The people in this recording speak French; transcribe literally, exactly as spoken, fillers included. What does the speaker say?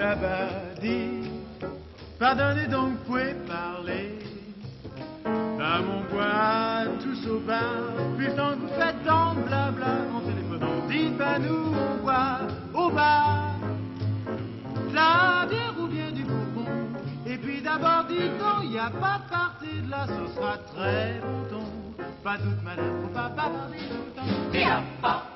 Tabadi, pardonnez donc, pouvez parler. À mon bois, tous au bar, putain, vous faites tant blabla en téléphonant. Dites pas nous, on boit au bar de la bière ou bien du bourbon. Et puis d'abord, dites non, il n'y a pas de partie de là, ce sera très bon ton. Pas toute madame, faut pas parler longtemps.